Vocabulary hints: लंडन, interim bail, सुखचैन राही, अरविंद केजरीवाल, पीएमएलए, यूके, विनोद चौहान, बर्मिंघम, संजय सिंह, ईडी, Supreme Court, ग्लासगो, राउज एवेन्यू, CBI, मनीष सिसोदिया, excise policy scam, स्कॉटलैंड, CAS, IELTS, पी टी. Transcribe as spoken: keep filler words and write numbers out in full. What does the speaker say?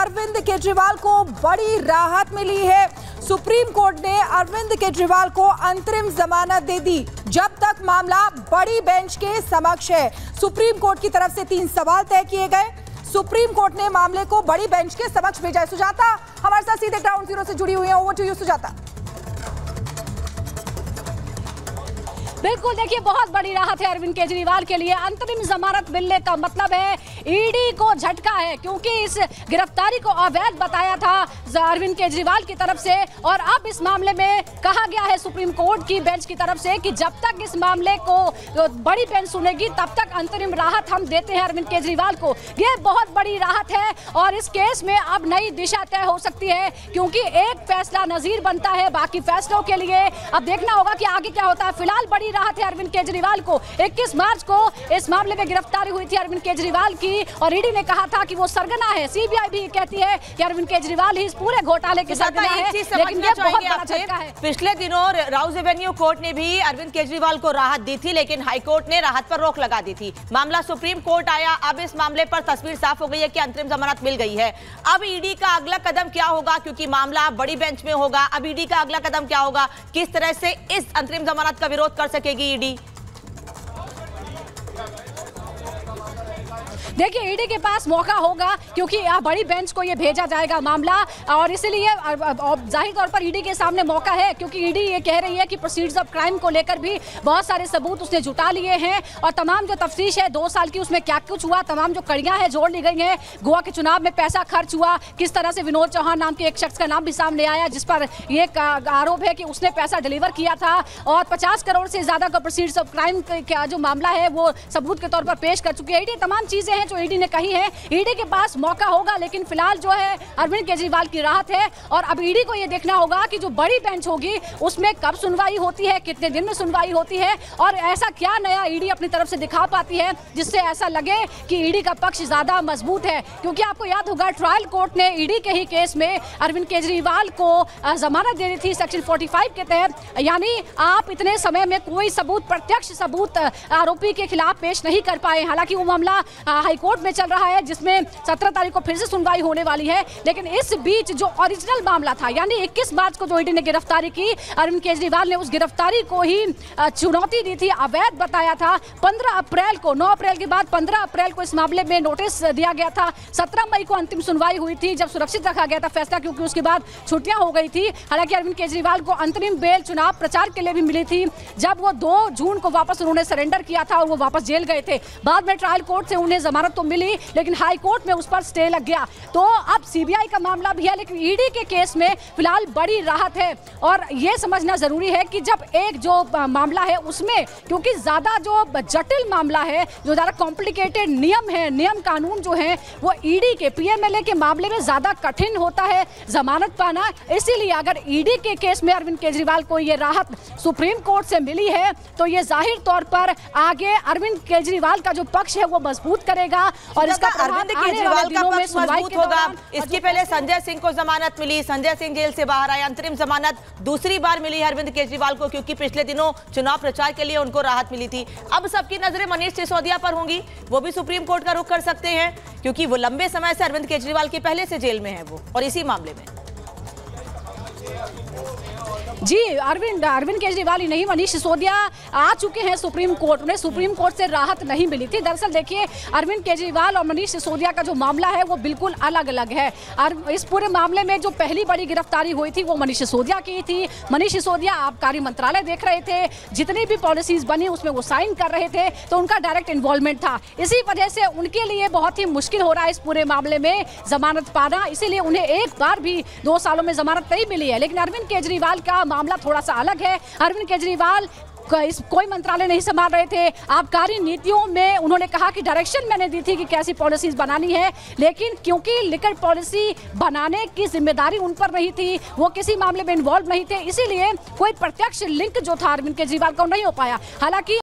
अरविंद केजरीवाल को बड़ी राहत मिली है। सुप्रीम कोर्ट ने अरविंद केजरीवाल को अंतरिम जमानत दे दी जब तक मामला बड़ी बेंच के समक्ष है। सुप्रीम कोर्ट की तरफ से तीन सवाल तय किए गए। सुप्रीम कोर्ट ने मामले को बड़ी बेंच के समक्ष भेजा है। सुजाता हमारे साथ सीधे ग्राउंड जीरो से जुड़ी हुई है, ओवर टू यू सुजाता। बिल्कुल, देखिए बहुत बड़ी राहत है अरविंद केजरीवाल के लिए। अंतरिम जमानत मिलने का मतलब है ईडी को झटका है, क्योंकि इस गिरफ्तारी को अवैध बताया था अरविंद केजरीवाल की तरफ से। और अब इस मामले में कहा गया है सुप्रीम कोर्ट की बेंच की तरफ से कि जब तक इस मामले को बड़ी बेंच सुनेगी तब तक अंतरिम राहत हम देते हैं अरविंद केजरीवाल को। यह बहुत बड़ी राहत है और इस केस में अब नई दिशा तय हो सकती है, क्योंकि एक फैसला नजीर बनता है बाकी फैसलों के लिए। अब देखना होगा कि आगे क्या होता है। फिलहाल बड़ी राहत है अरविंद केजरीवाल को। इक्कीस मार्च को इस मामले में गिरफ्तारी हुई थी अरविंद केजरीवाल की और ईडी ने कहा था कि वो सरगना है। सीबीआई भी कहती है कि अरविंद केजरेवाल ही इस पूरे घोटाले के सरगना है, लेकिन ये बहुत बड़ा झटका है। पिछले दिनों राउज एवेन्यू कोर्ट ने भी अरविंद केजरीवाल को राहत दी थी, लेकिन हाईकोर्ट ने राहत पर रोक लगा दी थी। मामला सुप्रीम कोर्ट आया। अब इस मामले पर तस्वीर साफ हो गई है कि अंतरिम जमानत मिल गई है। अब ईडी का अगला कदम क्या होगा, क्योंकि मामला बड़ी बेंच में होगा। अब ईडी का अगला कदम क्या होगा, किस तरह से इस अंतरिम जमानत का विरोध कर सकेगी ईडी? देखिए ईडी के पास मौका होगा, क्योंकि बड़ी बेंच को ये भेजा जाएगा मामला और इसीलिए जाहिर तौर पर ईडी के सामने मौका है, क्योंकि ईडी ये कह रही है कि प्रोसीड्स ऑफ क्राइम को लेकर भी बहुत सारे सबूत उसने जुटा लिए हैं और तमाम जो तफ्तीश है दो साल की उसमें क्या कुछ हुआ, तमाम जो कड़ियाँ हैं जोड़ ली गई हैं। गोवा के चुनाव में पैसा खर्च हुआ, किस तरह से विनोद चौहान नाम के एक शख्स का नाम भी सामने आया जिस पर ये आरोप है कि उसने पैसा डिलीवर किया था और पचास करोड़ से ज़्यादा का प्रोसीड्स ऑफ क्राइम का जो मामला है वो सबूत के तौर पर पेश कर चुकी है ईडी। तमाम चीज़ें जो ईडी ने कही है, ईडी के पास मौका होगा, लेकिन फिलहाल जो है अरविंद केजरीवाल की राहत है। और अब ईडी को यह देखना होगा कि जो बड़ी बेंच होगी उसमें कब सुनवाई होती है, कितने दिन में सुनवाई होती है और ऐसा क्या नया ईडी अपनी तरफ से दिखा पाती है जिससे ऐसा लगे कि ईडी का पक्ष ज्यादा मजबूत है। क्योंकि आपको याद होगा ट्रायल कोर्ट ने ईडी के ही केस में अरविंद केजरीवाल को जमानत दे दी थी सेक्शन फोर्टी फाइव के तहत, यानी आप इतने समय में कोई सबूत, प्रत्यक्ष सबूत आरोपी के खिलाफ पेश नहीं कर पाए। हालांकि वो मामला हाईकोर्ट में चल रहा है जिसमें सत्रह तारीख को फिर से सुनवाई होने वाली है, लेकिन इस बीच जो ओरिजिनल मामला था यानी इक्कीस मार्च को जो ईडी ने गिरफ्तारी की, अरविंद केजरीवाल ने उस गिरफ्तारी को ही चुनौती दी थी, अवैध बताया था। पंद्रह अप्रैल को, नौ अप्रैल के बाद पंद्रह अप्रैल को इस मामले में नोटिस दिया गया था। सत्रह मई को अंतिम सुनवाई हुई थी जब सुरक्षित रखा गया था फैसला, क्योंकि उसके बाद छुट्टियां हो गई थी। हालांकि अरविंद केजरीवाल को अंतरिम बेल चुनाव प्रचार के लिए भी मिली थी जब वो दो जून को वापस उन्होंने सरेंडर किया था और वो वापस जेल गए थे। बाद में ट्रायल कोर्ट से उन्हें जमानत तो मिली, लेकिन हाई कोर्ट में उस पर स्टे लग गया। तो अब सीबीआई का मामला भी है, लेकिन ईडी के केस में फिलहाल बड़ी राहत है। और यह समझना जरूरी है कि जब एक जो मामला है उसमें, क्योंकि ज्यादा जो जटिल मामला है, जो ज्यादा कॉम्प्लिकेटेड नियम है, नियम कानून जो है वो ईडी के पीएमएलए के मामले में ज्यादा कठिन होता है जमानत पाना। इसीलिए अगर ईडी के केस में अरविंद केजरीवाल को यह राहत सुप्रीम कोर्ट से मिली है तो यह जाहिर तौर पर आगे अरविंद केजरीवाल का जो पक्ष है वो मजबूत करेगा और इसका अरविंद केजरीवाल का पक्ष मजबूत होगा। इसके पहले संजय सिंह को जमानत मिली, संजय सिंह जेल से बाहर आए। अंतरिम जमानत दूसरी बार मिली है अरविंद केजरीवाल को, क्योंकि पिछले दिनों चुनाव प्रचार के लिए उनको राहत मिली थी। अब सबकी नजरें मनीष सिसोदिया पर होंगी, वो भी सुप्रीम कोर्ट का रुख कर सकते हैं, क्योंकि वो लंबे समय से अरविंद केजरीवाल के पहले से जेल में है वो और इसी मामले में। जी, अरविंद अरविंद केजरीवाल ही नहीं, मनीष सिसोदिया आ चुके हैं सुप्रीम कोर्ट। उन्हें सुप्रीम कोर्ट से राहत नहीं मिली थी। दरअसल देखिए अरविंद केजरीवाल और मनीष सिसोदिया का जो मामला है वो बिल्कुल अलग अलग है। और इस पूरे मामले में जो पहली बड़ी गिरफ्तारी हुई थी वो मनीष सिसोदिया की थी। मनीष सिसोदिया आबकारी मंत्रालय देख रहे थे, जितनी भी पॉलिसीज बनी उसमें वो साइन कर रहे थे, तो उनका डायरेक्ट इन्वॉल्वमेंट था। इसी वजह से उनके लिए बहुत ही मुश्किल हो रहा है इस पूरे मामले में जमानत पाना। इसीलिए उन्हें एक बार भी दो सालों में जमानत नहीं मिली है। लेकिन अरविंद केजरीवाल का मामला थोड़ा सा अलग है। अरविंद केजरीवाल इस कोई मंत्रालय नहीं संभाल रहे थे। आबकारी नीतियों में उन्होंने कहा कि डायरेक्शन मैंने दी थी कि कैसी पॉलिसीज बनानी है, लेकिन क्योंकि लिकर पॉलिसी बनाने की जिम्मेदारी उन पर नहीं थी, वो किसी मामले में इन्वॉल्व नहीं थे, इसीलिए कोई प्रत्यक्ष लिंक जो था अरविंद केजरीवाल का नहीं हो पाया। हालांकि